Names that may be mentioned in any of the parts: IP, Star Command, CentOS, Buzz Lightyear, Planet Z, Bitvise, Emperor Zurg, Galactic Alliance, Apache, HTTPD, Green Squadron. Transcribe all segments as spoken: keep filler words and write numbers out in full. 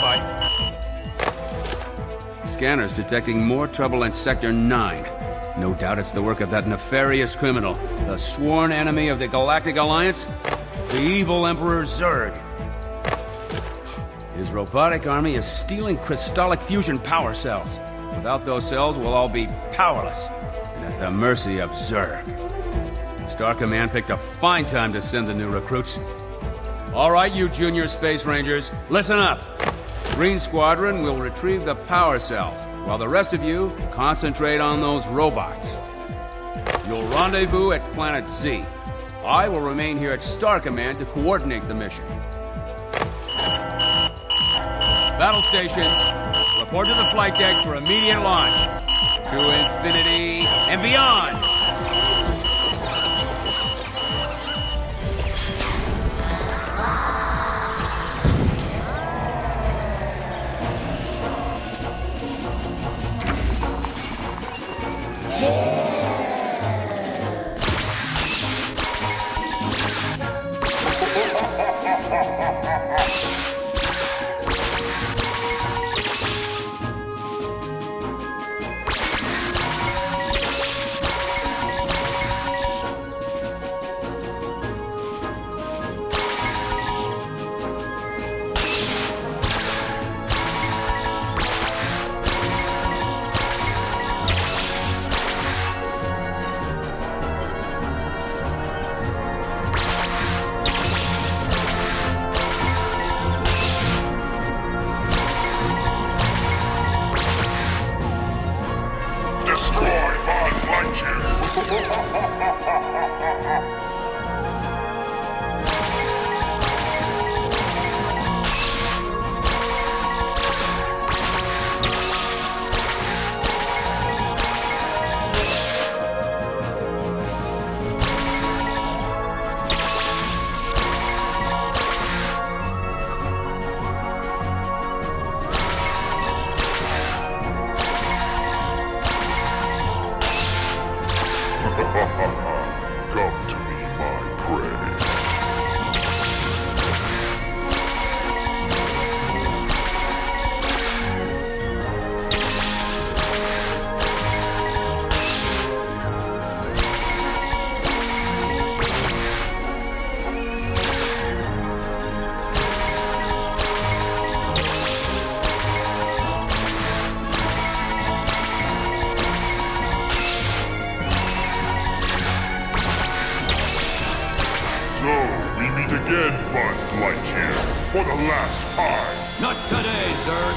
Stand by. Scanners detecting more trouble in Sector nine. No doubt it's the work of that nefarious criminal, the sworn enemy of the Galactic Alliance, the evil Emperor Zurg. His robotic army is stealing crystallic fusion power cells. Without those cells, we'll all be powerless and at the mercy of Zurg. Star Command picked a fine time to send the new recruits. All right, you junior Space Rangers, listen up. Green Squadron will retrieve the power cells, while the rest of you concentrate on those robots. You'll rendezvous at Planet Z. I will remain here at Star Command to coordinate the mission. Battle stations, report to the flight deck for immediate launch. To infinity and beyond! Buzz Lightyear, for the last time! Not today, Zurg!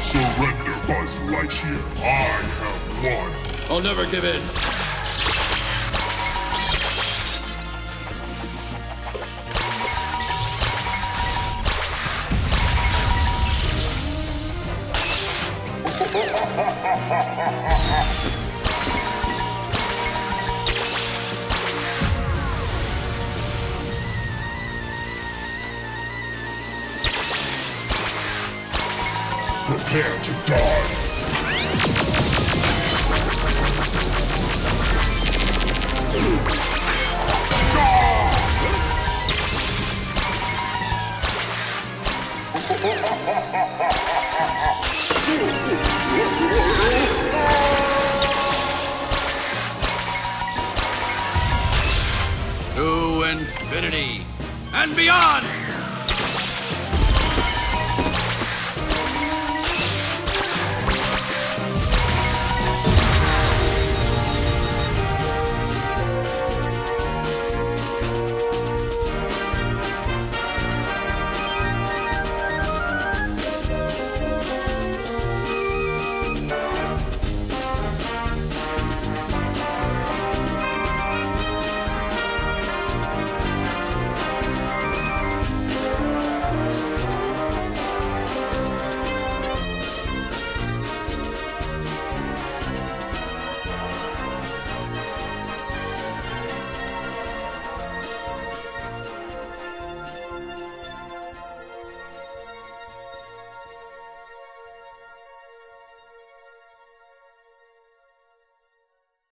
Surrender, Buzz Lightyear. I have won. I'll never give in. Prepare to die. beyond.